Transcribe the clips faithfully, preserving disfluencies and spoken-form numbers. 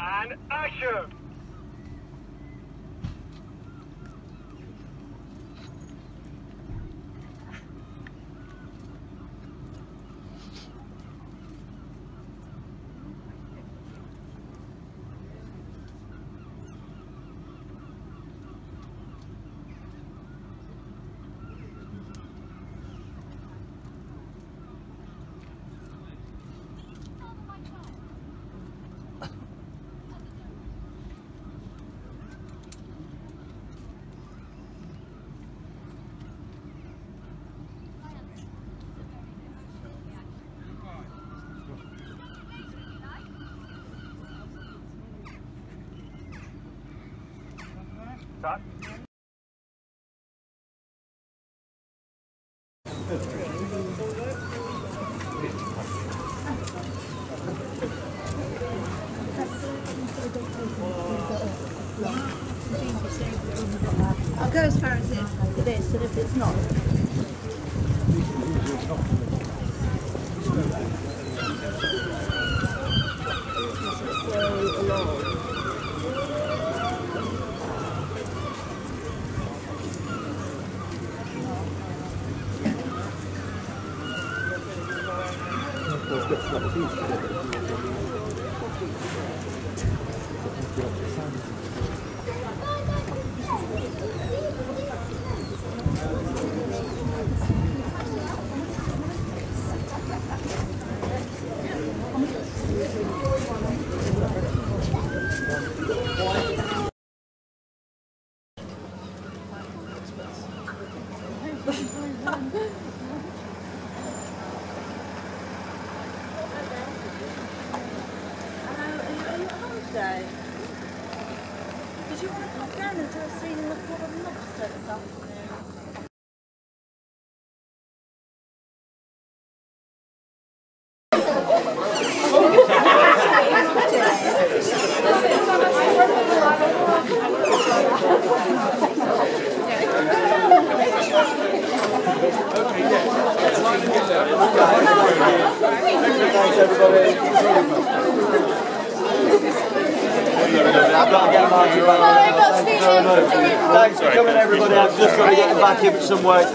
And action! I'll go as far as it is, and if it's not. Thanks for coming, everybody. I've just got to get back in for some work.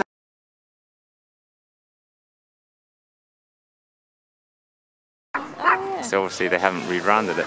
So obviously they haven't rebranded it.